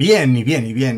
Bien,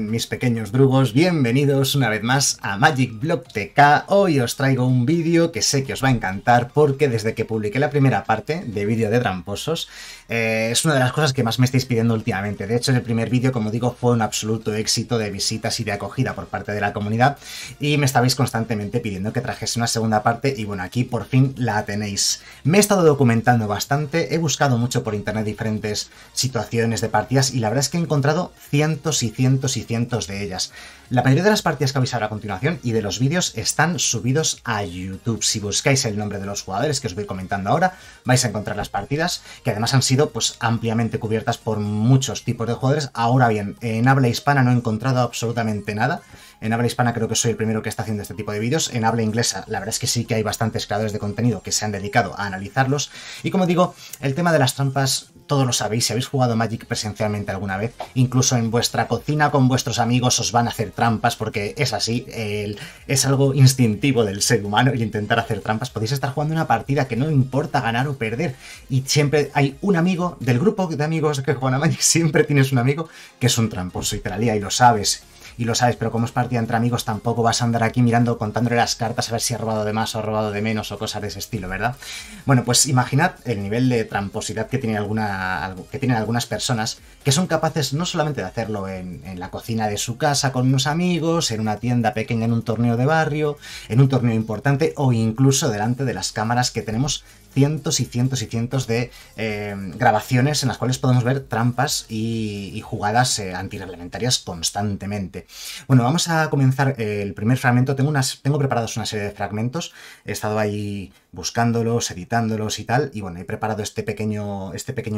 mis pequeños drugos, bienvenidos una vez más a MagicBlogTK. Hoy os traigo un vídeo que sé que os va a encantar porque desde que publiqué la primera parte de vídeo de tramposos, es una de las cosas que más me estáis pidiendo últimamente. De hecho, el primer vídeo, como digo, fue un absoluto éxito de visitas y de acogida por parte de la comunidad y me estabais constantemente pidiendo que trajese una segunda parte y bueno, aquí por fin la tenéis. Me he estado documentando bastante, he buscado mucho por internet diferentes situaciones de partidas y la verdad es que he encontrado cientos y cientos y cientos de ellas. La mayoría de las partidas que vais a ver a continuación y de los vídeos están subidos a YouTube. Si buscáis el nombre de los jugadores que os voy comentando ahora, vais a encontrar las partidas, que además han sido pues ampliamente cubiertas por muchos tipos de jugadores. Ahora bien, en habla hispana no he encontrado absolutamente nada. En habla hispana creo que soy el primero que está haciendo este tipo de vídeos. En habla inglesa, la verdad es que sí que hay bastantes creadores de contenido que se han dedicado a analizarlos. Y como digo, el tema de las trampas, todos lo sabéis, si habéis jugado Magic presencialmente alguna vez, incluso en vuestra cocina con vuestros amigos os van a hacer trampas porque es así, es algo instintivo del ser humano el intentar hacer trampas. Podéis estar jugando una partida que no importa ganar o perder y siempre hay un amigo del grupo de amigos que juegan a Magic, siempre tienes un amigo que es un tramposo y te la lía y lo sabes. Pero como es partida entre amigos tampoco vas a andar aquí mirando, contándole las cartas a ver si ha robado de más o ha robado de menos o cosas de ese estilo, ¿verdad? Bueno, pues imaginad el nivel de tramposidad que tienen algunas personas que son capaces no solamente de hacerlo en la cocina de su casa con unos amigos, en una tienda pequeña, en un torneo de barrio, en un torneo importante o incluso delante de las cámaras que tenemos cientos y cientos y cientos de grabaciones en las cuales podemos ver trampas y jugadas antirreglamentarias constantemente. Bueno, vamos a comenzar el primer fragmento. Tengo preparados una serie de fragmentos, he estado ahí buscándolos, editándolos y tal, y bueno, he preparado este pequeño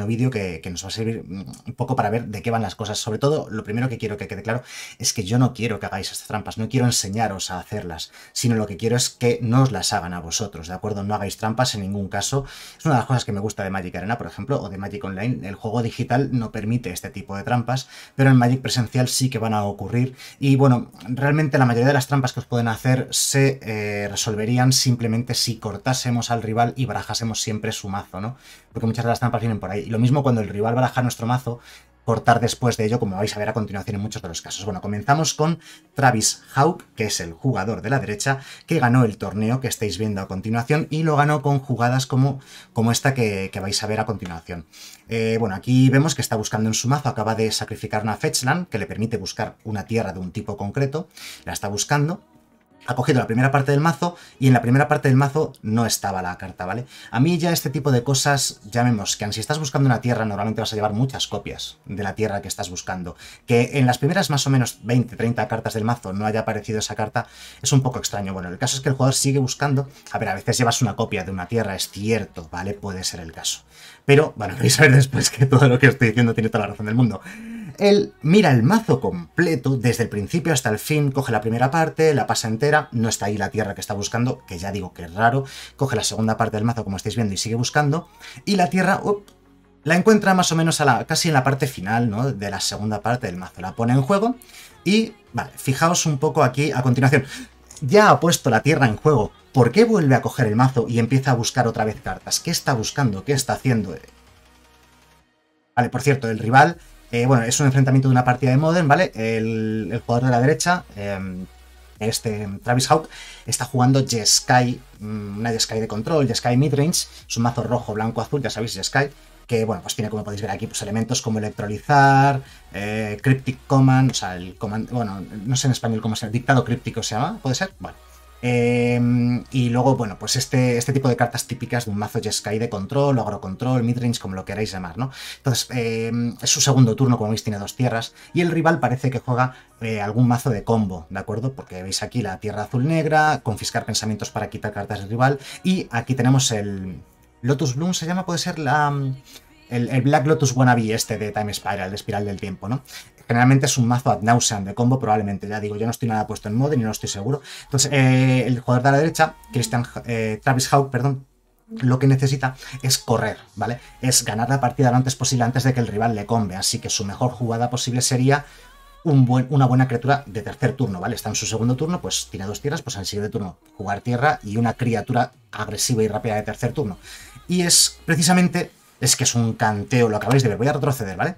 vídeo que nos va a servir un poco para ver de qué van las cosas. Sobre todo, lo primero que quiero que quede claro es que yo no quiero que hagáis estas trampas, no quiero enseñaros a hacerlas, sino lo que quiero es que no os las hagan a vosotros, ¿de acuerdo? No hagáis trampas en ningún caso. Es una de las cosas que me gusta de Magic Arena, por ejemplo, o de Magic Online. El juego digital no permite este tipo de trampas, pero en Magic presencial sí que van a ocurrir. Y bueno, realmente la mayoría de las trampas que os pueden hacer se resolverían simplemente si cortásemos al rival y barajásemos siempre su mazo, ¿no? Porque muchas de las trampas vienen por ahí. Y lo mismo cuando el rival baraja nuestro mazo, cortar después de ello, como vais a ver a continuación en muchos de los casos. Bueno, comenzamos con Travis Hawk, que es el jugador de la derecha, que ganó el torneo que estáis viendo a continuación y lo ganó con jugadas como esta que vais a ver a continuación. Bueno, aquí vemos que está buscando en su mazo, acaba de sacrificar una Fetchland, que le permite buscar una tierra de un tipo concreto, la está buscando. Ha cogido la primera parte del mazo y en la primera parte del mazo no estaba la carta, ¿vale? A mí ya este tipo de cosas, llamemos que si estás buscando una tierra normalmente vas a llevar muchas copias de la tierra que estás buscando. Que en las primeras más o menos 20-30 cartas del mazo no haya aparecido esa carta es un poco extraño. Bueno, el caso es que el jugador sigue buscando. A ver, a veces llevas una copia de una tierra, es cierto, ¿vale? Puede ser el caso. Pero, bueno, vais a ver después que todo lo que estoy diciendo tiene toda la razón del mundo. Él mira el mazo completo, desde el principio hasta el fin, coge la primera parte, la pasa entera, no está ahí la tierra que está buscando, que ya digo que es raro, coge la segunda parte del mazo como estáis viendo y sigue buscando, y la tierra la encuentra más o menos casi en la parte final, ¿no?, de la segunda parte del mazo, la pone en juego y, vale, fijaos un poco aquí a continuación, ya ha puesto la tierra en juego, ¿por qué vuelve a coger el mazo y empieza a buscar otra vez cartas? ¿Qué está buscando? ¿Qué está haciendo? Vale, por cierto, el rival... bueno, es un enfrentamiento de una partida de Modern, ¿vale? El jugador de la derecha, Travis Hawk, está jugando Jeskai, una Jeskai de control, Jeskai midrange, su mazo rojo, blanco, azul, ya sabéis, Jeskai, que, bueno, pues tiene, como podéis ver aquí, pues elementos como electrolizar, Cryptic Command, o sea, el Command, bueno, no sé en español cómo se llama, dictado críptico se llama, ¿puede ser? Bueno. Y luego, bueno, pues este tipo de cartas típicas de un mazo Jeskai de control, agrocontrol, midrange, como lo queráis llamar, ¿no? Entonces, es su segundo turno, como veis, tiene dos tierras, y el rival parece que juega algún mazo de combo, ¿de acuerdo? Porque veis aquí la tierra azul-negra, confiscar pensamientos para quitar cartas del rival, y aquí tenemos el Lotus Bloom, se llama, puede ser el Black Lotus Wannabe este de Time Spiral, de Espiral del Tiempo, ¿no? Generalmente es un mazo ad nauseam de combo, probablemente. Ya digo, yo no estoy nada puesto en Modern y no estoy seguro. Entonces, el jugador de la derecha, Travis Hawk, perdón, lo que necesita es correr, ¿vale? Es ganar la partida lo antes posible, antes de que el rival le combe. Así que su mejor jugada posible sería una buena criatura de tercer turno, ¿vale? Está en su segundo turno, pues tiene dos tierras, pues en el siguiente turno jugar tierra y una criatura agresiva y rápida de tercer turno. Y es precisamente... Es que es un canteo, lo acabáis de ver. Voy a retroceder, ¿vale?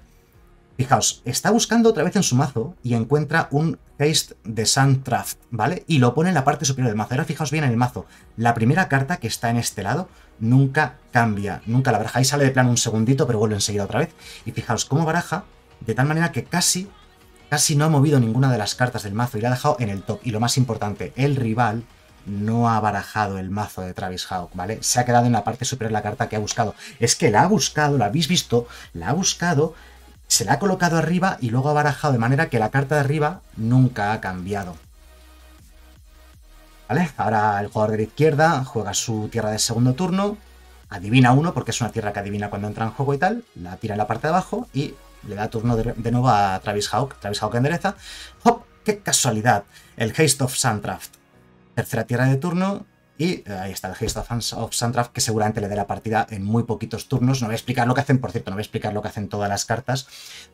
Fijaos, está buscando otra vez en su mazo y encuentra un Geist de Saint Traft, ¿vale? Y lo pone en la parte superior del mazo. Ahora fijaos bien en el mazo. La primera carta que está en este lado nunca cambia, nunca la baraja. Ahí sale de plano un segundito, pero vuelve enseguida otra vez. Y fijaos cómo baraja, de tal manera que casi no ha movido ninguna de las cartas del mazo y la ha dejado en el top. Y lo más importante, el rival no ha barajado el mazo de Travis Hawk, ¿vale? Se ha quedado en la parte superior la carta que ha buscado. Es que la ha buscado, la habéis visto, la ha buscado, se la ha colocado arriba y luego ha barajado, de manera que la carta de arriba nunca ha cambiado. ¿Vale? Ahora el jugador de la izquierda juega su tierra de segundo turno, adivina uno, porque es una tierra que adivina cuando entra en juego y tal, la tira en la parte de abajo y le da turno de nuevo a Travis Hawk. Travis Hawk endereza. ¡Hop! ¡Qué casualidad! El Geist of Saint Traft. Tercera tierra de turno. Y ahí está el Geist of Saint Traft, que seguramente le dé la partida en muy poquitos turnos. No voy a explicar lo que hacen, por cierto, no voy a explicar lo que hacen todas las cartas,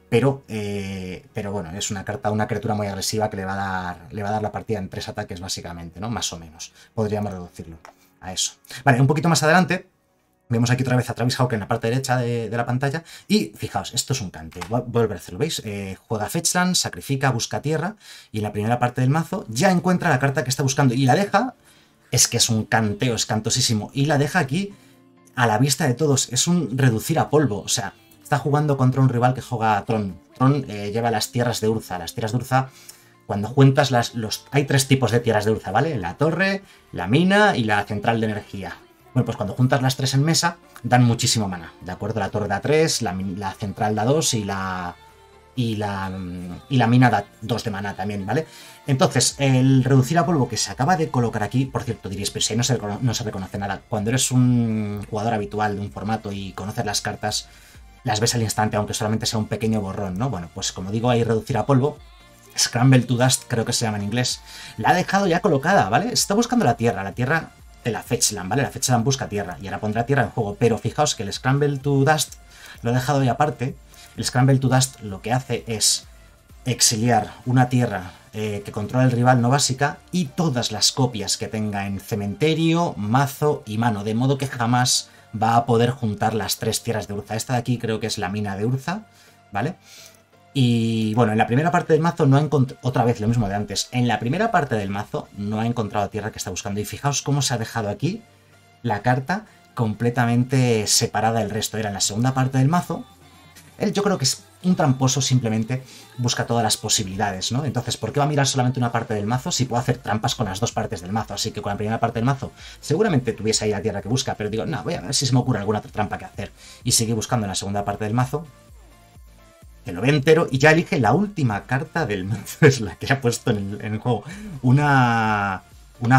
pero bueno, es una carta, una criatura muy agresiva que le va a dar la partida en 3 ataques, básicamente, ¿no? Más o menos. Podríamos reducirlo a eso. Vale, un poquito más adelante vemos aquí otra vez a Travis Hawk en la parte derecha de la pantalla. Y fijaos, esto es un cante. Vuelve a hacerlo, ¿veis? Juega Fetchland, sacrifica, busca tierra. Y en la primera parte del mazo ya encuentra la carta que está buscando y la deja. Es que es un canteo, es cantosísimo. Y la deja aquí a la vista de todos. Es un reducir a polvo. O sea, está jugando contra un rival que juega a Tron. Tron lleva las tierras de Urza. Las tierras de Urza, cuando juntas hay 3 tipos de tierras de Urza, ¿vale? La torre, la mina y la central de energía. Bueno, pues cuando juntas las 3 en mesa, dan muchísimo mana, ¿de acuerdo? La torre da 3, la central da 2 y la mina da 2 de mana también, ¿vale? Entonces, el reducir a polvo que se acaba de colocar aquí, por cierto, diréis, pero si ahí no se reconoce nada. Cuando eres un jugador habitual de un formato y conoces las cartas, las ves al instante, aunque solamente sea un pequeño borrón, ¿no? Bueno, pues como digo, hay reducir a polvo. Scramble to Dust, creo que se llama en inglés. La ha dejado ya colocada, ¿vale? Se está buscando la tierra de la Fetchland, ¿vale? La Fetchland busca tierra y ahora pondrá tierra en juego, pero fijaos que el Scramble to Dust lo he dejado ahí aparte. El Scramble to Dust lo que hace es exiliar una tierra que controla el rival no básica y todas las copias que tenga en cementerio, mazo y mano, de modo que jamás va a poder juntar las 3 tierras de Urza. Esta de aquí creo que es la mina de Urza, ¿vale? Y bueno, en la primera parte del mazo no ha encontrado, otra vez lo mismo de antes, en la primera parte del mazo no ha encontrado tierra que está buscando. Y fijaos cómo se ha dejado aquí la carta completamente separada del resto. Era en la segunda parte del mazo. Él, yo creo que es un tramposo, simplemente busca todas las posibilidades, ¿no? Entonces, ¿por qué va a mirar solamente una parte del mazo si puede hacer trampas con las 2 partes del mazo? Así que con la primera parte del mazo seguramente tuviese ahí la tierra que busca, pero digo, no, voy a ver si se me ocurre alguna otra trampa que hacer. Y sigue buscando en la segunda parte del mazo. Que lo ve entero y ya elige la última carta del mazo, es la que ha puesto en el juego. Una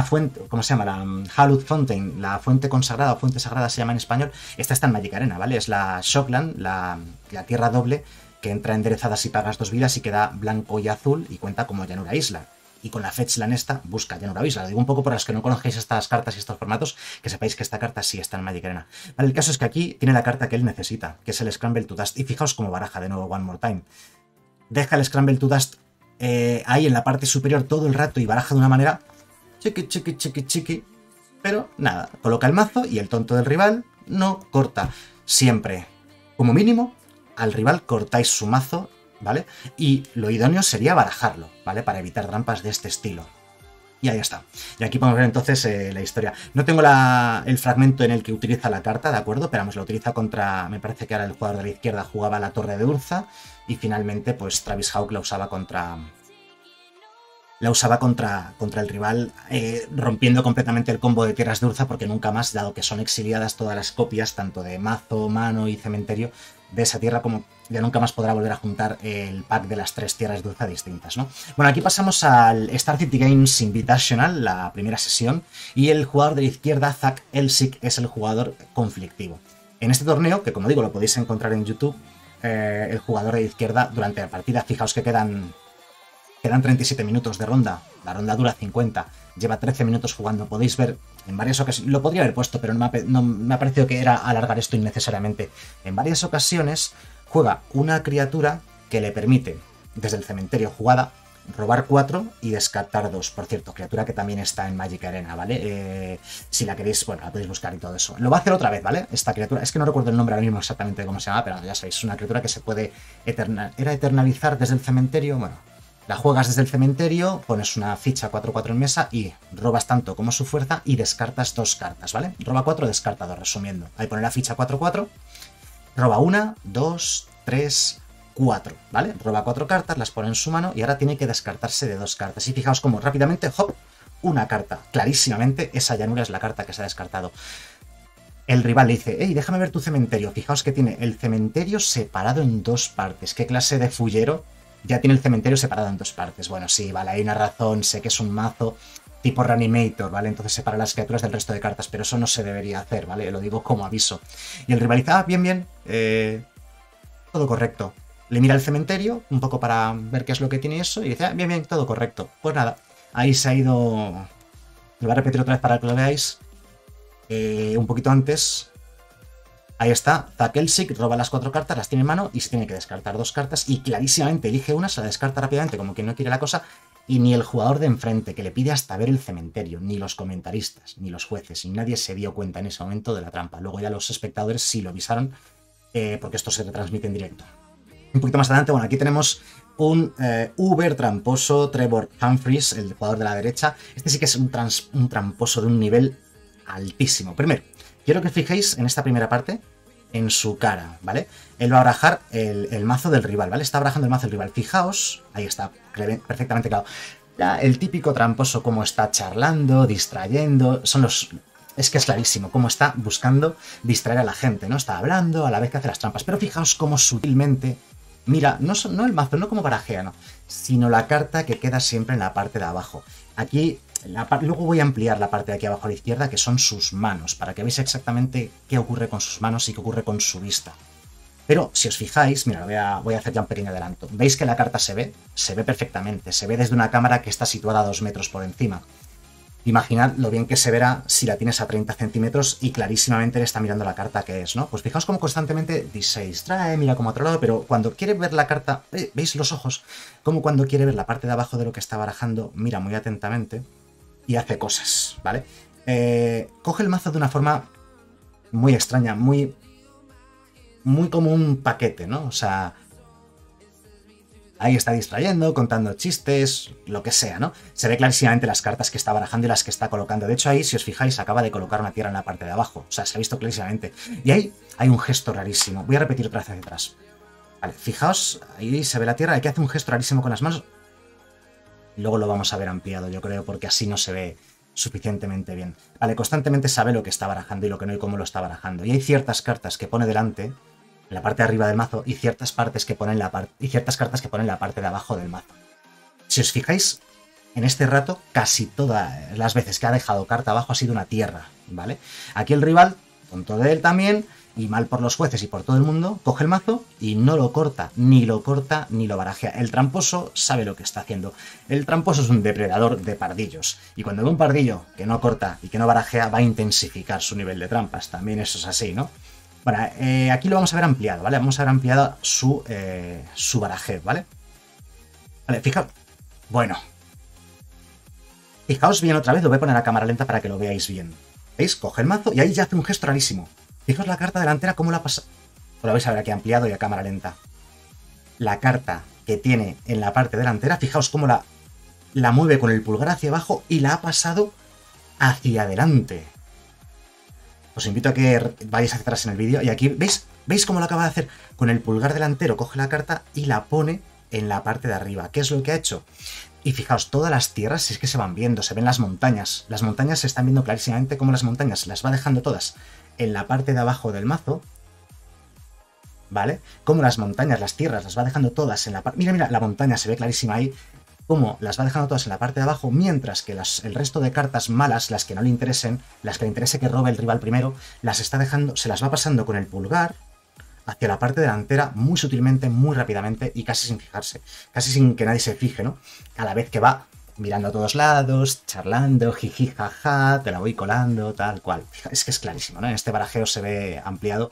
fuente, ¿cómo se llama? La Hallowed Fountain, la fuente consagrada o fuente sagrada se llama en español. Esta está en Magic Arena, ¿vale? Es la Shockland, la tierra doble, que entra enderezada si pagas 2 vidas y queda blanco y azul y cuenta como llanura isla. Y con la Fetchland esta busca llanura isla. Lo digo un poco por los que no conozcáis estas cartas y estos formatos, que sepáis que esta carta sí está en Magic Arena. Vale, el caso es que aquí tiene la carta que él necesita, que es el Scramble to Dust. Y fijaos cómo baraja de nuevo One More Time. Deja el Scramble to Dust ahí en la parte superior todo el rato y baraja de una manera chiqui. Pero nada, coloca el mazo y el tonto del rival no corta. Siempre, como mínimo, al rival cortáis su mazo, ¿vale? Y lo idóneo sería barajarlo, ¿vale? Para evitar trampas de este estilo. Y ahí está. Y aquí podemos ver entonces la historia. No tengo el fragmento en el que utiliza la carta, ¿de acuerdo? Pero vamos, lo utiliza contra... Me parece que ahora el jugador de la izquierda jugaba la torre de Urza y finalmente pues Travis Hawk la usaba contra... contra el rival, rompiendo completamente el combo de tierras de Urza, porque nunca más, dado que son exiliadas todas las copias, tanto de mazo, mano y cementerio, de esa tierra, como ya nunca más podrá volver a juntar el pack de las 3 tierras de Urza distintas, ¿no? Bueno, aquí pasamos al Star City Games Invitational, la primera sesión, y el jugador de la izquierda, Zach Elsick, es el jugador conflictivo. En este torneo, que como digo, lo podéis encontrar en YouTube, el jugador de la izquierda durante la partida, fijaos que quedan 37 minutos de ronda, la ronda dura 50, lleva 13 minutos jugando, podéis ver en varias ocasiones, lo podría haber puesto, pero no me ha parecido que era alargar esto innecesariamente. En varias ocasiones juega una criatura que le permite, desde el cementerio jugada, robar 4 y descartar 2. Por cierto, criatura que también está en Magic Arena, ¿vale? Si la queréis, bueno, la podéis buscar y todo eso. Lo va a hacer otra vez, ¿vale? Esta criatura, es que no recuerdo el nombre ahora mismo exactamente de cómo se llama, pero ya sabéis, es una criatura que se puede eternalizar desde el cementerio. Bueno, la juegas desde el cementerio, pones una ficha 4-4 en mesa y robas tanto como su fuerza y descartas 2 cartas, ¿vale? Roba 4, descarta 2, resumiendo. Ahí pone la ficha 4-4, roba 1, 2, 3... 4, ¿vale? Roba 4 cartas, las pone en su mano y ahora tiene que descartarse de 2 cartas. Y fijaos cómo rápidamente, hop, una carta. Clarísimamente, esa llanura es la carta que se ha descartado. El rival le dice, hey, déjame ver tu cementerio. Fijaos que tiene el cementerio separado en 2 partes. ¿Qué clase de fullero ya tiene el cementerio separado en 2 partes? Bueno, sí, vale, hay una razón, sé que es un mazo tipo Reanimator, ¿vale? Entonces separa las criaturas del resto de cartas, pero eso no se debería hacer, ¿vale? Lo digo como aviso. Y el rival dice, ah, bien, bien, todo correcto. Le mira el cementerio, un poco para ver qué es lo que tiene eso, y dice, ah, bien, bien, todo correcto. Pues nada, ahí se ha ido... Lo voy a repetir otra vez para que lo veáis. Un poquito antes. Ahí está, Zach Elsick roba las 4 cartas, las tiene en mano, y se tiene que descartar 2 cartas, y clarísimamente elige una, se la descarta rápidamente, como quien no quiere la cosa, y ni el jugador de enfrente, que le pide hasta ver el cementerio, ni los comentaristas, ni los jueces, y nadie se dio cuenta en ese momento de la trampa. Luego ya los espectadores sí lo avisaron, porque esto se retransmite en directo. Un poquito más adelante, bueno, aquí tenemos un uber tramposo, Trevor Humphries, el jugador de la derecha. Este sí que es un tramposo de un nivel altísimo. Primero, quiero que os fijéis en esta primera parte, en su cara, ¿vale? Él va a barajar el mazo del rival, ¿vale? Está barajando el mazo del rival. Fijaos, ahí está, perfectamente claro. Ya, el típico tramposo, como está charlando, distrayendo, son los... Es que es clarísimo cómo está buscando distraer a la gente, ¿no? Está hablando a la vez que hace las trampas, pero fijaos cómo sutilmente... Mira, no el mazo, no como barajea, no, sino la carta que queda siempre en la parte de abajo. Aquí, luego voy a ampliar la parte de aquí abajo a la izquierda, que son sus manos, para que veáis exactamente qué ocurre con sus manos y qué ocurre con su vista. Pero, si os fijáis, mira, voy a hacer ya un pequeño adelanto. ¿Veis que la carta se ve? Se ve perfectamente, se ve desde una cámara que está situada a 2 metros por encima. Imaginad lo bien que se verá si la tienes a 30 centímetros y clarísimamente le está mirando la carta que es, ¿no? Pues fijaos cómo constantemente se distrae, mira como a otro lado, pero cuando quiere ver la carta, ¿veis los ojos? Como cuando quiere ver la parte de abajo de lo que está barajando, mira muy atentamente y hace cosas, ¿vale? Coge el mazo de una forma muy extraña, muy como un paquete, ¿no? O sea... Ahí está distrayendo, contando chistes, lo que sea, ¿no? Se ve clarísimamente las cartas que está barajando y las que está colocando. De hecho, ahí, si os fijáis, acaba de colocar una tierra en la parte de abajo. O sea, se ha visto clarísimamente. Y ahí hay un gesto rarísimo. Voy a repetir otra vez hacia atrás. Vale, fijaos, ahí se ve la tierra. Aquí hace un gesto rarísimo con las manos. Luego lo vamos a ver ampliado, yo creo, porque así no se ve suficientemente bien. Vale, constantemente sabe lo que está barajando y lo que no y cómo lo está barajando. Y hay ciertas cartas que pone delante... en la parte de arriba del mazo y ciertas cartas que ponen en la parte de abajo del mazo. Si os fijáis, en este rato casi todas las veces que ha dejado carta abajo ha sido una tierra, ¿vale? Aquí el rival, tonto de él también, y mal por los jueces y por todo el mundo, coge el mazo y no lo corta, ni lo barajea. El tramposo sabe lo que está haciendo. El tramposo es un depredador de pardillos. Y cuando ve un pardillo que no corta y que no barajea, va a intensificar su nivel de trampas. También eso es así, ¿no? Bueno, aquí lo vamos a ver ampliado, ¿vale? Vamos a ver ampliado su barajeo, ¿vale? Vale, fijaos. Bueno. Fijaos bien otra vez, lo voy a poner a cámara lenta para que lo veáis bien. ¿Veis? Coge el mazo y ahí ya hace un gesto rarísimo. Fijaos la carta delantera, cómo la pasa... Lo vais a ver aquí ampliado y a cámara lenta. La carta que tiene en la parte delantera, fijaos cómo la mueve con el pulgar hacia abajo y la ha pasado hacia adelante. Os invito a que vayáis hacia atrás en el vídeo. Y aquí, ¿veis cómo lo acaba de hacer? Con el pulgar delantero coge la carta y la pone en la parte de arriba. ¿Qué es lo que ha hecho? Y fijaos, todas las tierras es que se van viendo, se ven las montañas. Las montañas se están viendo clarísimamente como las montañas. Las va dejando todas en la parte de abajo del mazo. ¿Vale? Como las montañas, las tierras, las va dejando todas en la parte... Mira, la montaña se ve clarísima ahí. Como las va dejando todas en la parte de abajo, mientras que el resto de cartas malas, las que no le interesen, las que le interese que robe el rival primero, las está dejando, se las va pasando con el pulgar hacia la parte delantera, muy sutilmente, muy rápidamente y casi sin fijarse, casi sin que nadie se fije, ¿no? A la vez que va mirando a todos lados, charlando, jiji, jaja, te la voy colando, tal cual. Es que es clarísimo, ¿no? En este barajeo se ve ampliado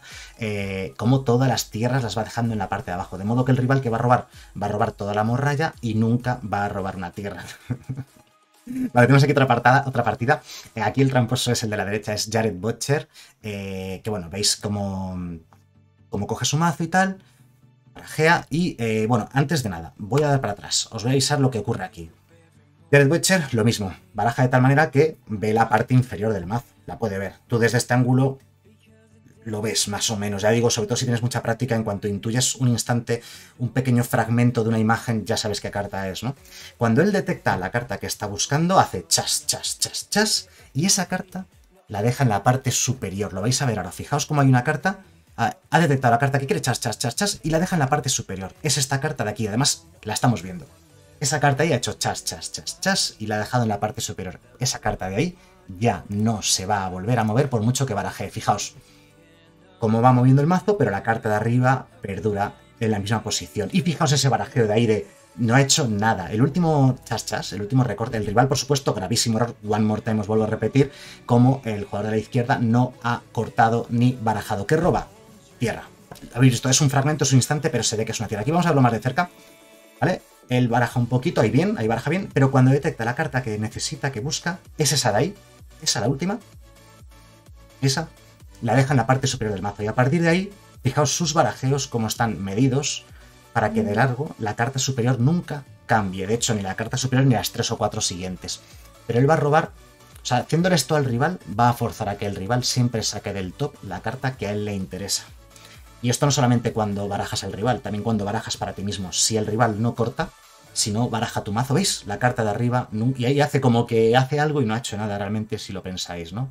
como todas las tierras las va dejando en la parte de abajo. De modo que el rival que va a robar toda la morralla y nunca va a robar una tierra. Vale, tenemos aquí otra partida. Aquí el tramposo es el de la derecha, es Jared Butcher. Que bueno, veis cómo coge su mazo y tal. Barajea y, bueno, antes de nada, voy a dar para atrás. Os voy a avisar lo que ocurre aquí. Jared Butcher, lo mismo, baraja de tal manera que ve la parte inferior del mazo, la puede ver. Tú desde este ángulo lo ves más o menos, ya digo, sobre todo si tienes mucha práctica, en cuanto intuyes un instante, un pequeño fragmento de una imagen, ya sabes qué carta es, ¿no? Cuando él detecta la carta que está buscando, hace chas, chas, chas, chas, y esa carta la deja en la parte superior, lo vais a ver ahora. Fijaos cómo hay una carta, ha detectado la carta que quiere chas, chas, chas, chas, y la deja en la parte superior. Es esta carta de aquí, además la estamos viendo. Esa carta ahí ha hecho chas, chas, chas, chas y la ha dejado en la parte superior. Esa carta de ahí ya no se va a volver a mover por mucho que barajee. Fijaos cómo va moviendo el mazo, pero la carta de arriba perdura en la misma posición. Y fijaos ese barajeo de aire, no ha hecho nada. El último chas, chas, el último recorte, el rival, por supuesto, gravísimo error. One more time, os vuelvo a repetir, como el jugador de la izquierda no ha cortado ni barajado. ¿Qué roba? Tierra. Habéis visto, es un fragmento, es un instante, pero se ve que es una tierra. Aquí vamos a verlo más de cerca, ¿vale? Él baraja un poquito, ahí baraja bien, pero cuando detecta la carta que necesita, que busca, es esa de ahí, esa la última, esa la deja en la parte superior del mazo. Y a partir de ahí, fijaos sus barajeos como están medidos para que de largo la carta superior nunca cambie. De hecho, ni la carta superior ni las 3 o 4 siguientes. Pero él va a robar, o sea, haciéndole esto al rival, va a forzar a que el rival siempre saque del top la carta que a él le interesa. Y esto no solamente cuando barajas al rival, también cuando barajas para ti mismo. Si el rival no corta, si no baraja tu mazo, ¿veis? La carta de arriba, y ahí hace como que hace algo y no ha hecho nada realmente, si lo pensáis, ¿no?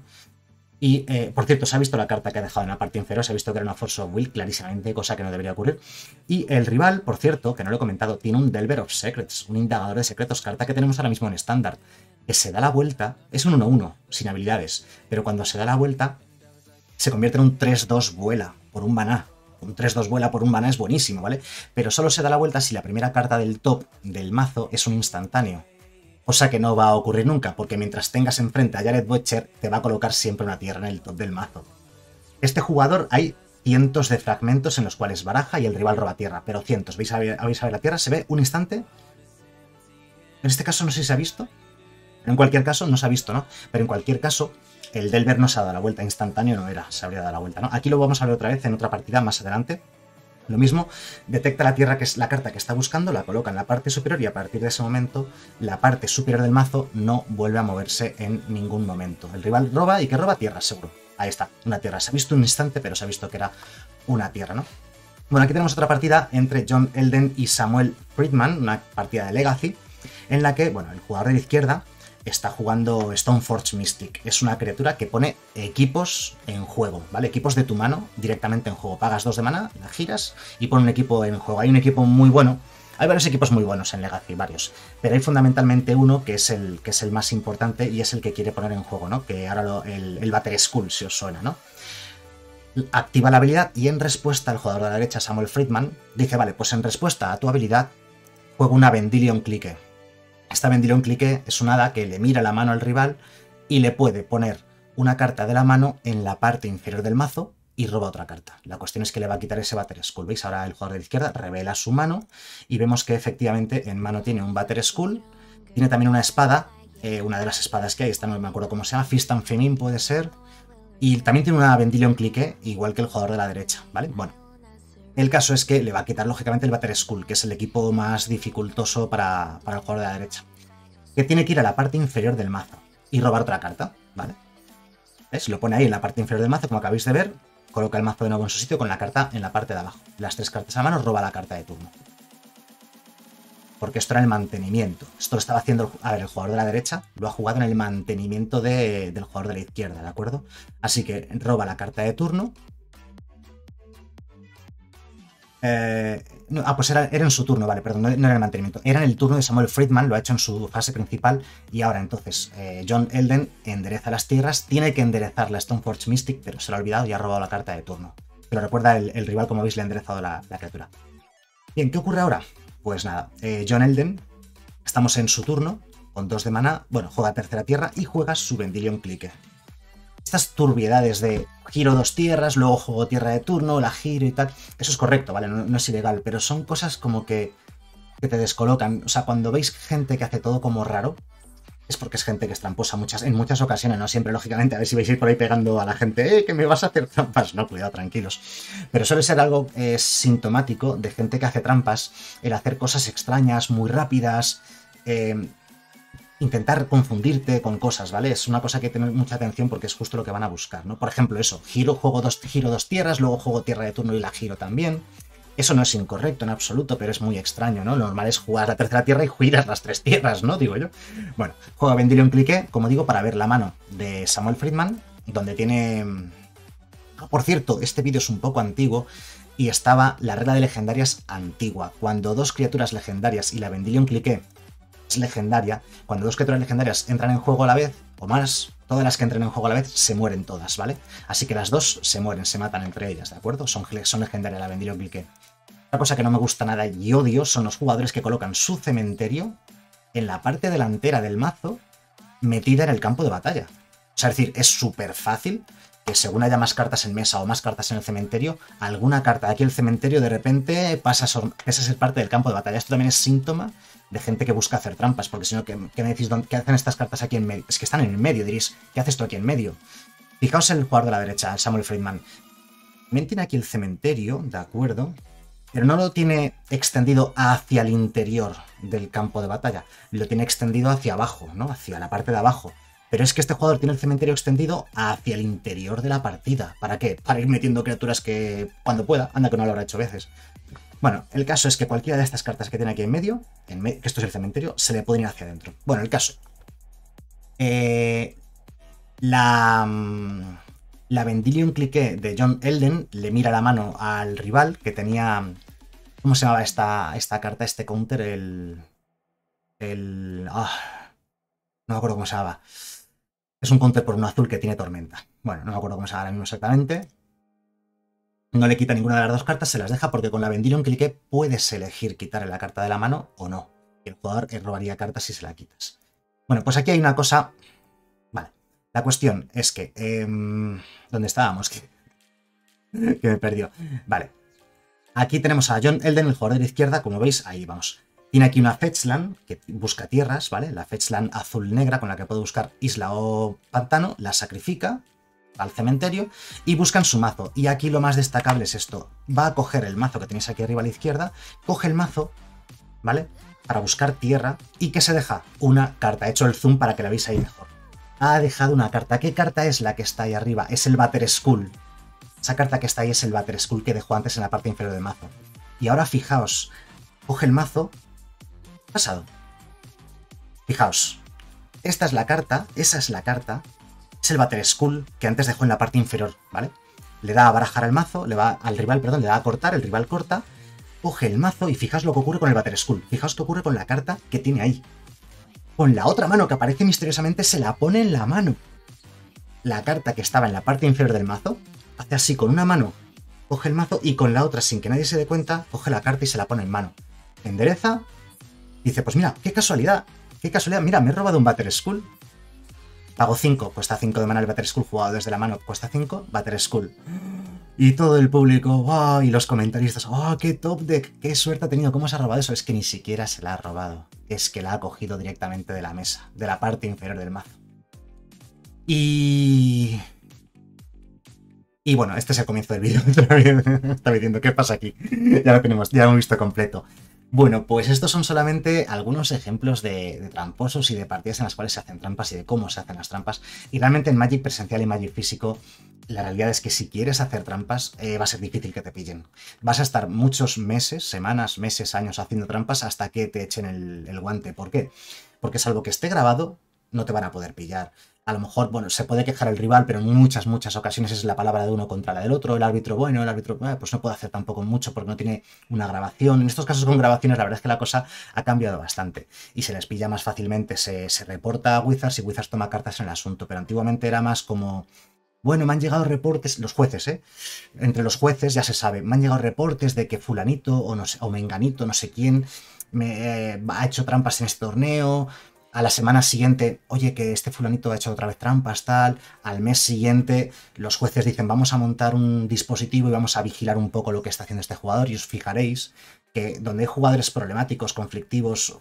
Y, por cierto, se ha visto la carta que ha dejado en la parte inferior, se ha visto que era una Force of Will, clarísimamente, cosa que no debería ocurrir. Y el rival, por cierto, que no lo he comentado, tiene un Delver of Secrets, un indagador de secretos, carta que tenemos ahora mismo en estándar, que se da la vuelta, es un 1-1, sin habilidades, pero cuando se da la vuelta, se convierte en un 3-2 vuela por un maná. Un 3-2 vuela por un maná es buenísimo, ¿vale? Pero solo se da la vuelta si la primera carta del top del mazo es un instantáneo. Cosa que no va a ocurrir nunca, porque mientras tengas enfrente a Jared Butcher, te va a colocar siempre una tierra en el top del mazo. Este jugador hay cientos de fragmentos en los cuales baraja y el rival roba tierra, pero cientos. ¿Vais a ver la tierra? ¿Se ve un instante? En este caso no sé si se ha visto. En cualquier caso, no se ha visto, ¿no? Pero en cualquier caso, el Delver no se ha dado la vuelta, instantáneo no era, se habría dado la vuelta, ¿no? Aquí lo vamos a ver otra vez en otra partida más adelante. Lo mismo, detecta la tierra, que es la carta que está buscando, la coloca en la parte superior y a partir de ese momento la parte superior del mazo no vuelve a moverse en ningún momento. El rival roba y que roba tierra, seguro. Ahí está, una tierra. Se ha visto un instante, pero se ha visto que era una tierra, ¿no? Bueno, aquí tenemos otra partida entre John Elden y Samuel Friedman, una partida de Legacy, en la que, bueno, el jugador de la izquierda está jugando Stoneforge Mystic. Es una criatura que pone equipos en juego, ¿vale? Equipos de tu mano directamente en juego. Pagas 2 de mana, la giras y pone un equipo en juego. Hay un equipo muy bueno. Hay varios equipos muy buenos en Legacy, varios. Pero hay fundamentalmente uno que es el más importante y es el que quiere poner en juego, ¿no? Que ahora el Batterskull, si os suena, ¿no? Activa la habilidad y en respuesta al jugador de la derecha, Samuel Friedman, dice, vale, pues en respuesta a tu habilidad juego una Vendilion Clique. Esta Vendilion Clique es una hada que le mira la mano al rival y le puede poner una carta de la mano en la parte inferior del mazo y roba otra carta. La cuestión es que le va a quitar ese Batterskull. ¿Veis? Ahora el jugador de la izquierda revela su mano y vemos que efectivamente en mano tiene un Batterskull, tiene también una espada, una de las espadas que hay, esta no me acuerdo cómo se llama, Fist and Famine puede ser, y también tiene una Vendilion Clique, igual que el jugador de la derecha, ¿vale? Bueno. El caso es que le va a quitar, lógicamente, el Batterskull, que es el equipo más dificultoso para el jugador de la derecha. Que tiene que ir a la parte inferior del mazo y robar otra carta, ¿vale? ¿Ves? Lo pone ahí en la parte inferior del mazo, como acabáis de ver. Coloca el mazo de nuevo en su sitio con la carta en la parte de abajo. Las 3 cartas a mano, roba la carta de turno. Porque esto era el mantenimiento. Esto lo estaba haciendo, a ver, el jugador de la derecha lo ha jugado en el mantenimiento del jugador de la izquierda, ¿de acuerdo? Así que roba la carta de turno. Pues era en su turno, vale, perdón, no era el mantenimiento, era en el turno de Samuel Friedman, lo ha hecho en su fase principal y ahora entonces John Elden endereza las tierras, tiene que enderezar la Stoneforge Mystic, pero se lo ha olvidado y ha robado la carta de turno. Pero recuerda, el rival, como veis, le ha enderezado la criatura. Bien, ¿qué ocurre ahora? Pues nada, John Elden, estamos en su turno, Con 2 de maná, bueno, juega tercera tierra y juega su Vendilion Clique. Estas turbiedades de giro 2 tierras, luego juego tierra de turno, la giro y tal, eso es correcto, ¿vale? No, no es ilegal, pero son cosas como que te descolocan. O sea, cuando veis gente que hace todo como raro, es porque es gente que es tramposa en muchas ocasiones, no siempre, lógicamente. A ver si vais a ir por ahí pegando a la gente, que me vas a hacer trampas. No, cuidado, tranquilos. Pero suele ser algo sintomático de gente que hace trampas, el hacer cosas extrañas, muy rápidas, intentar confundirte con cosas, ¿vale? Es una cosa que hay que tener mucha atención porque es justo lo que van a buscar, ¿no? Por ejemplo, eso, giro dos tierras, luego juego tierra de turno y la giro también. Eso no es incorrecto en absoluto, pero es muy extraño, ¿no? Lo normal es jugar la tercera tierra y giras las 3 tierras, ¿no? Digo yo. Bueno, juega Vendilion Clique, como digo, para ver la mano de Samuel Friedman, donde tiene... Por cierto, este vídeo es un poco antiguo y estaba la regla de legendarias antigua. Cuando dos criaturas legendarias y la Vendilion Clique legendaria, cuando dos criaturas legendarias entran en juego a la vez, o más, todas las que entren en juego a la vez, se mueren todas, ¿vale? Así que las dos se mueren, se matan entre ellas, ¿de acuerdo? Son legendarias la Vendilion Clique. Otra cosa que no me gusta nada y odio son los jugadores que colocan su cementerio en la parte delantera del mazo metida en el campo de batalla. O sea, es decir, es súper fácil que según haya más cartas en mesa o más cartas en el cementerio, alguna carta de aquí el cementerio de repente pasa a ser parte del campo de batalla. Esto también es síntoma de gente que busca hacer trampas, porque si no, ¿qué me decís? ¿Qué hacen estas cartas aquí en medio? Es que están en el medio, diréis, ¿qué haces tú aquí en medio? Fijaos en el jugador de la derecha, Samuel Friedman. También tiene aquí el cementerio, ¿de acuerdo? Pero no lo tiene extendido hacia el interior del campo de batalla, lo tiene extendido hacia abajo, ¿no? Hacia la parte de abajo. Pero es que este jugador tiene el cementerio extendido hacia el interior de la partida. ¿Para qué? Para ir metiendo criaturas que cuando pueda. Anda que no lo habrá hecho veces. Bueno, el caso es que cualquiera de estas cartas que tiene aquí en medio, que esto es el cementerio, se le pueden ir hacia adentro. Bueno, el caso. La Vendilion Clique de John Elden le mira la mano al rival que tenía... ¿Cómo se llamaba esta carta, este counter? No me acuerdo cómo se llamaba. Es un counter por 1 azul que tiene tormenta. Bueno, no me acuerdo cómo se llama ahora mismo exactamente. No le quita ninguna de las dos cartas, se las deja porque con la Vendilion Clique puedes elegir quitarle la carta de la mano o no. El jugador robaría cartas si se la quitas. Bueno, pues aquí hay una cosa... Vale. La cuestión es que... ¿Dónde estábamos? Que me perdió. Vale. Aquí tenemos a John Elden, el jugador de la izquierda. Como veis, ahí vamos. Tiene aquí una Fetchland, que busca tierras, ¿vale? La Fetchland azul-negra con la que puede buscar isla o pantano, la sacrifica al cementerio y buscan su mazo. Y aquí lo más destacable es esto. Va a coger el mazo que tenéis aquí arriba a la izquierda, coge el mazo, ¿vale? Para buscar tierra y que se deja una carta. He hecho el zoom para que la veáis ahí mejor. Ha dejado una carta. ¿Qué carta es la que está ahí arriba? Es el Batterskull. Esa carta que está ahí es el Batterskull que dejó antes en la parte inferior del mazo. Y ahora fijaos, coge el mazo... pasado. Fijaos, esta es la carta, esa es la carta, es el Batterskull que antes dejó en la parte inferior, ¿vale? Le da a barajar al mazo, le da a cortar, el rival corta, coge el mazo y fijaos lo que ocurre con el Batterskull, fijaos qué ocurre con la carta que tiene ahí. Con la otra mano que aparece misteriosamente se la pone en la mano. La carta que estaba en la parte inferior del mazo, hace así con una mano, coge el mazo y con la otra, sin que nadie se dé cuenta, coge la carta y se la pone en mano. Endereza. Dice, pues mira, qué casualidad, mira, me he robado un Batterskull. Pago 5, cuesta 5 de mana el Batterskull, jugado desde la mano, cuesta 5, Batterskull. Y todo el público, wow, y los comentaristas, oh, qué top deck, qué suerte ha tenido, cómo se ha robado eso. Es que ni siquiera se la ha robado, es que la ha cogido directamente de la mesa, de la parte inferior del mazo. Y bueno, este es el comienzo del vídeo, está diciendo, ¿qué pasa aquí? Ya lo tenemos, ya lo hemos visto completo. Bueno, pues estos son solamente algunos ejemplos de tramposos y de partidas en las cuales se hacen trampas y de cómo se hacen las trampas. Y realmente en Magic Presencial y Magic Físico, la realidad es que si quieres hacer trampas, va a ser difícil que te pillen. Vas a estar muchos meses, semanas, meses, años haciendo trampas hasta que te echen el guante. ¿Por qué? Porque salvo que esté grabado, no te van a poder pillar. A lo mejor, bueno, se puede quejar el rival, pero en muchas ocasiones es la palabra de uno contra la del otro. El árbitro, bueno, pues no puede hacer tampoco mucho porque no tiene una grabación. En estos casos con grabaciones la verdad es que la cosa ha cambiado bastante y se les pilla más fácilmente. Se reporta a Wizards y Wizards toma cartas en el asunto, pero antiguamente era más como... Bueno, me han llegado reportes, los jueces, entre los jueces ya se sabe, me han llegado reportes de que fulanito o menganito, no sé quién, ha hecho trampas en este torneo... a la semana siguiente, oye, que este fulanito ha hecho otra vez trampas, tal. Al mes siguiente, los jueces dicen, vamos a montar un dispositivo y vamos a vigilar un poco lo que está haciendo este jugador. Y os fijaréis que donde hay jugadores problemáticos, conflictivos,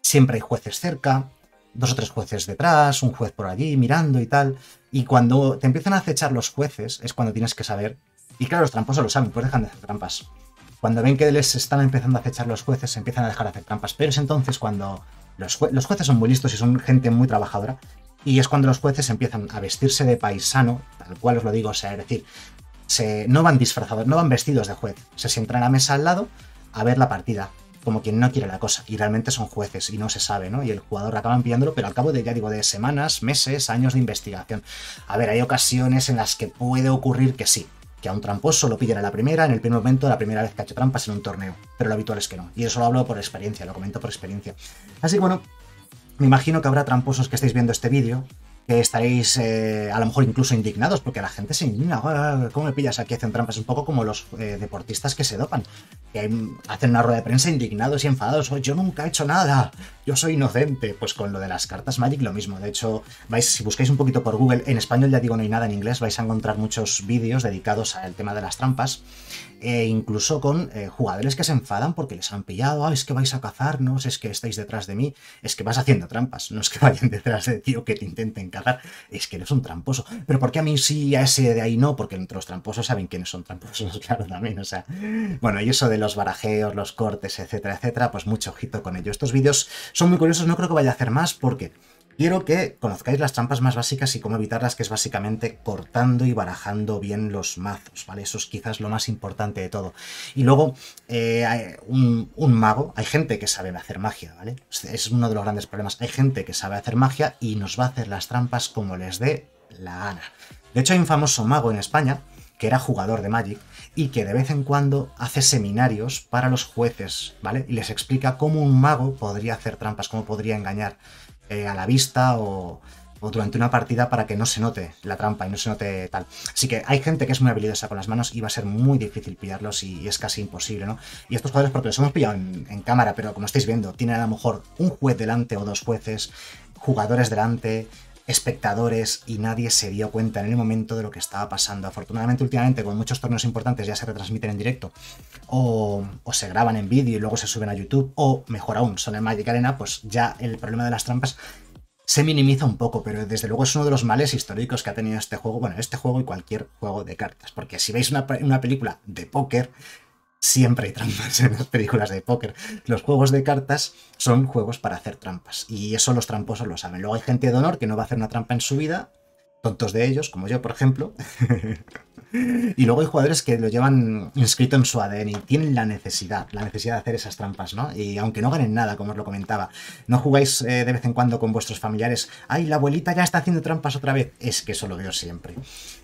siempre hay jueces cerca, 2 o 3 jueces detrás, un juez por allí mirando y tal. Y cuando te empiezan a acechar los jueces es cuando tienes que saber. Y claro, los tramposos lo saben, pues dejan de hacer trampas. Cuando ven que les están empezando a acechar los jueces, se empiezan a dejar de hacer trampas. Pero es entonces cuando los jueces son muy listos y son gente muy trabajadora. Y es cuando los jueces empiezan a vestirse de paisano, tal cual os lo digo. O sea, es decir, no van disfrazados, no van vestidos de juez. Se sientan a la mesa al lado a ver la partida, como quien no quiere la cosa. Y realmente son jueces y no se sabe, ¿no? Y el jugador acaban pillándolo, pero al cabo de, ya digo, de semanas, meses, años de investigación. A ver, hay ocasiones en las que puede ocurrir que sí, que a un tramposo lo pillan a la primera, en el primer momento, la primera vez que ha hecho trampas en un torneo. Pero lo habitual es que no. Y eso lo hablo por experiencia, lo comento por experiencia. Así que bueno, me imagino que habrá tramposos que estáis viendo este vídeo, que estaréis a lo mejor incluso indignados, porque la gente se indigna. ¿Cómo me pillas aquí? Hacen trampas, un poco como los deportistas que se dopan, que hacen una rueda de prensa indignados y enfadados. Yo nunca he hecho nada, yo soy inocente. Pues con lo de las cartas Magic lo mismo. De hecho, vais, si buscáis un poquito por Google, en español ya digo no hay nada, en inglés vais a encontrar muchos vídeos dedicados al tema de las trampas, e incluso con jugadores que se enfadan porque les han pillado. Ah, es que vais a cazarnos, es que estáis detrás de mí, es que vas haciendo trampas, no es que vayan detrás de ti o que te intenten cazar, es que eres un tramposo. Pero ¿por qué a mí sí, a ese de ahí no? Porque entre los tramposos saben quiénes son tramposos, claro, también, o sea, bueno, y eso de los barajeos, los cortes, etcétera, etcétera, pues mucho ojito con ello. Estos vídeos son muy curiosos, no creo que vaya a hacer más porque quiero que conozcáis las trampas más básicas y cómo evitarlas, que es básicamente cortando y barajando bien los mazos, ¿vale? Eso es quizás lo más importante de todo. Y luego, un mago, hay gente que sabe hacer magia, ¿vale? Es uno de los grandes problemas. Hay gente que sabe hacer magia y nos va a hacer las trampas como les dé la gana. De hecho, hay un famoso mago en España que era jugador de Magic y que de vez en cuando hace seminarios para los jueces, ¿vale? Y les explica cómo un mago podría hacer trampas, cómo podría engañar a la vista o durante una partida para que no se note la trampa y no se note tal. Así que hay gente que es muy habilidosa con las manos y va a ser muy difícil pillarlos y es casi imposible, ¿no? Y estos jugadores, porque los hemos pillado en cámara, pero como estáis viendo, tienen a lo mejor un juez delante o 2 jueces, jugadores delante, espectadores, y nadie se dio cuenta en el momento de lo que estaba pasando. Afortunadamente, últimamente, con muchos torneos importantes ya se retransmiten en directo o se graban en vídeo y luego se suben a YouTube, o mejor aún, son en Magic Arena, pues ya el problema de las trampas se minimiza un poco, pero desde luego es uno de los males históricos que ha tenido este juego, bueno, este juego y cualquier juego de cartas, porque si veis una película de póker, siempre hay trampas en las películas de póker. Los juegos de cartas son juegos para hacer trampas. Y eso los tramposos lo saben. Luego hay gente de honor que no va a hacer una trampa en su vida. Tontos de ellos, como yo, por ejemplo. Y luego hay jugadores que lo llevan inscrito en su ADN y tienen la necesidad de hacer esas trampas, ¿no? Y aunque no ganen nada, como os lo comentaba, no jugáis de vez en cuando con vuestros familiares. ¡Ay, la abuelita ya está haciendo trampas otra vez! Es que eso lo veo siempre.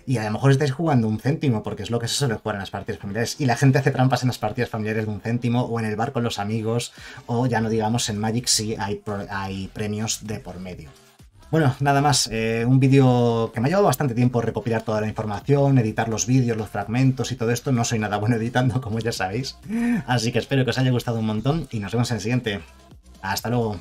Y a lo mejor estáis jugando 1 céntimo, porque es lo que se suele jugar en las partidas familiares. Y la gente hace trampas en las partidas familiares de 1 céntimo, o en el bar con los amigos, o ya no digamos en Magic, sí hay premios de por medio. Bueno, nada más, un vídeo que me ha llevado bastante tiempo recopilar toda la información, editar los vídeos, los fragmentos y todo esto. No soy nada bueno editando, como ya sabéis. Así que espero que os haya gustado un montón y nos vemos en el siguiente. Hasta luego.